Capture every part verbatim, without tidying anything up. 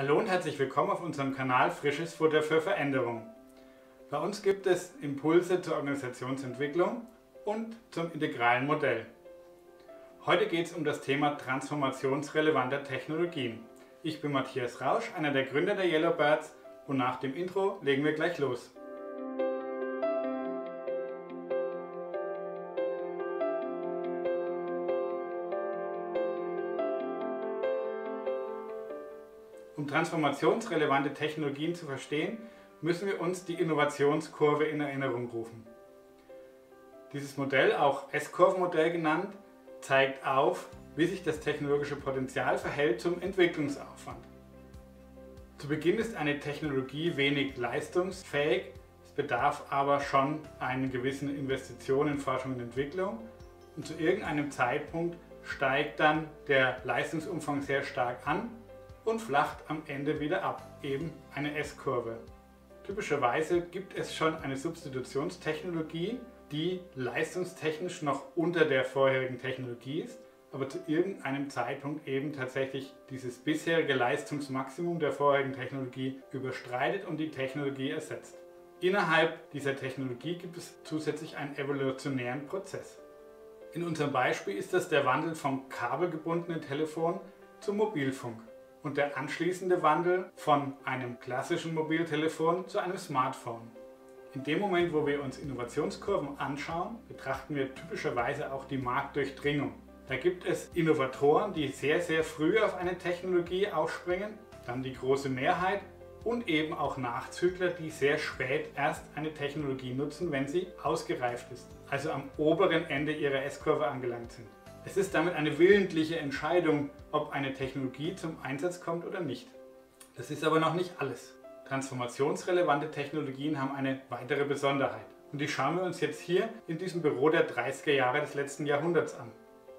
Hallo und herzlich willkommen auf unserem Kanal Frisches Futter für Veränderung. Bei uns gibt es Impulse zur Organisationsentwicklung und zum integralen Modell. Heute geht es um das Thema transformationsrelevanter Technologien. Ich bin Matthias Rausch, einer der Gründer der Yellow Birds, und nach dem Intro legen wir gleich los. Um transformationsrelevante Technologien zu verstehen, müssen wir uns die Innovationskurve in Erinnerung rufen. Dieses Modell, auch S-Kurve-Modell genannt, zeigt auf, wie sich das technologische Potenzial verhält zum Entwicklungsaufwand. Zu Beginn ist eine Technologie wenig leistungsfähig, es bedarf aber schon einer gewissen Investition in Forschung und Entwicklung, und zu irgendeinem Zeitpunkt steigt dann der Leistungsumfang sehr stark an und flacht am Ende wieder ab, eben eine S-Kurve. Typischerweise gibt es schon eine Substitutionstechnologie, die leistungstechnisch noch unter der vorherigen Technologie ist, aber zu irgendeinem Zeitpunkt eben tatsächlich dieses bisherige Leistungsmaximum der vorherigen Technologie überschreitet und die Technologie ersetzt. Innerhalb dieser Technologie gibt es zusätzlich einen evolutionären Prozess. In unserem Beispiel ist das der Wandel vom kabelgebundenen Telefon zum Mobilfunk und der anschließende Wandel von einem klassischen Mobiltelefon zu einem Smartphone. In dem Moment, wo wir uns Innovationskurven anschauen, betrachten wir typischerweise auch die Marktdurchdringung. Da gibt es Innovatoren, die sehr, sehr früh auf eine Technologie aufspringen, dann die große Mehrheit und eben auch Nachzügler, die sehr spät erst eine Technologie nutzen, wenn sie ausgereift ist, also am oberen Ende ihrer S-Kurve angelangt sind. Es ist damit eine willentliche Entscheidung, ob eine Technologie zum Einsatz kommt oder nicht. Das ist aber noch nicht alles. Transformationsrelevante Technologien haben eine weitere Besonderheit. Und die schauen wir uns jetzt hier in diesem Büro der dreißiger Jahre des letzten Jahrhunderts an.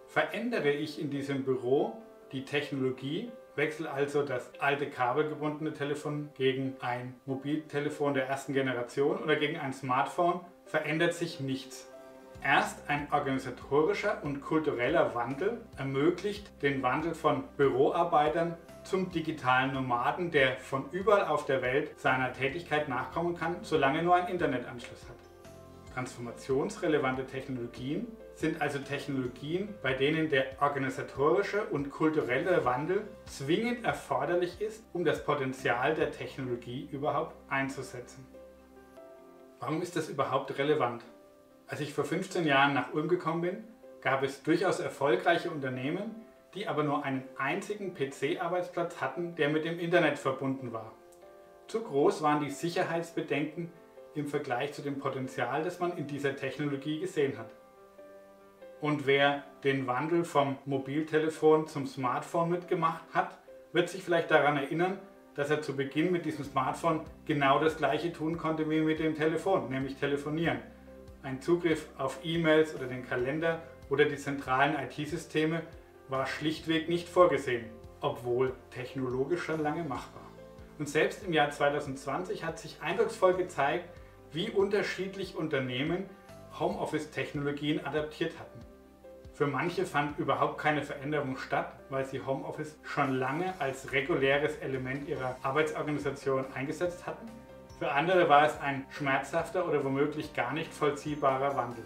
Verändere ich in diesem Büro die Technologie, wechsle also das alte kabelgebundene Telefon gegen ein Mobiltelefon der ersten Generation oder gegen ein Smartphone, verändert sich nichts. Erst ein organisatorischer und kultureller Wandel ermöglicht den Wandel von Büroarbeitern zum digitalen Nomaden, der von überall auf der Welt seiner Tätigkeit nachkommen kann, solange nur ein Internetanschluss hat. Transformationsrelevante Technologien sind also Technologien, bei denen der organisatorische und kulturelle Wandel zwingend erforderlich ist, um das Potenzial der Technologie überhaupt einzusetzen. Warum ist das überhaupt relevant? Als ich vor fünfzehn Jahren nach Ulm gekommen bin, gab es durchaus erfolgreiche Unternehmen, die aber nur einen einzigen P C-Arbeitsplatz hatten, der mit dem Internet verbunden war. Zu groß waren die Sicherheitsbedenken im Vergleich zu dem Potenzial, das man in dieser Technologie gesehen hat. Und wer den Wandel vom Mobiltelefon zum Smartphone mitgemacht hat, wird sich vielleicht daran erinnern, dass er zu Beginn mit diesem Smartphone genau das Gleiche tun konnte wie mit dem Telefon, nämlich telefonieren. Ein Zugriff auf E-Mails oder den Kalender oder die zentralen I T-Systeme war schlichtweg nicht vorgesehen, obwohl technologisch schon lange machbar. Und selbst im Jahr zweitausendzwanzig hat sich eindrucksvoll gezeigt, wie unterschiedlich Unternehmen Homeoffice-Technologien adaptiert hatten. Für manche fand überhaupt keine Veränderung statt, weil sie Homeoffice schon lange als reguläres Element ihrer Arbeitsorganisation eingesetzt hatten. Für andere war es ein schmerzhafter oder womöglich gar nicht vollziehbarer Wandel.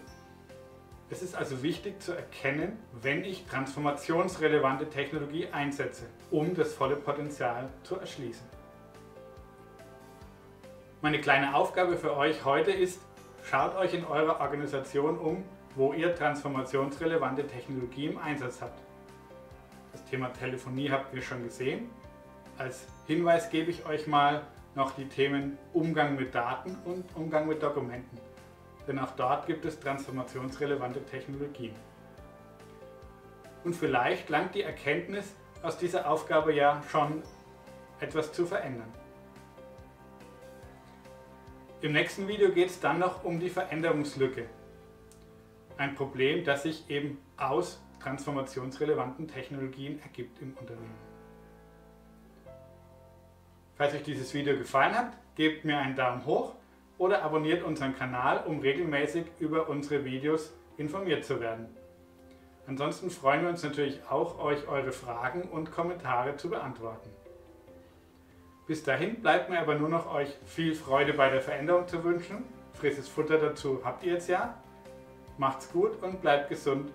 Es ist also wichtig zu erkennen, wenn ich transformationsrelevante Technologie einsetze, um das volle Potenzial zu erschließen. Meine kleine Aufgabe für euch heute ist, schaut euch in eurer Organisation um, wo ihr transformationsrelevante Technologie im Einsatz habt. Das Thema Telefonie habt ihr schon gesehen. Als Hinweis gebe ich euch mal noch die Themen Umgang mit Daten und Umgang mit Dokumenten, denn auch dort gibt es transformationsrelevante Technologien. Und vielleicht langt die Erkenntnis aus dieser Aufgabe ja schon, etwas zu verändern. Im nächsten Video geht es dann noch um die Veränderungslücke, ein Problem, das sich eben aus transformationsrelevanten Technologien ergibt im Unternehmen. Falls euch dieses Video gefallen hat, gebt mir einen Daumen hoch oder abonniert unseren Kanal, um regelmäßig über unsere Videos informiert zu werden. Ansonsten freuen wir uns natürlich auch, euch eure Fragen und Kommentare zu beantworten. Bis dahin bleibt mir aber nur noch euch viel Freude bei der Veränderung zu wünschen. Frisches Futter dazu habt ihr jetzt ja. Macht's gut und bleibt gesund.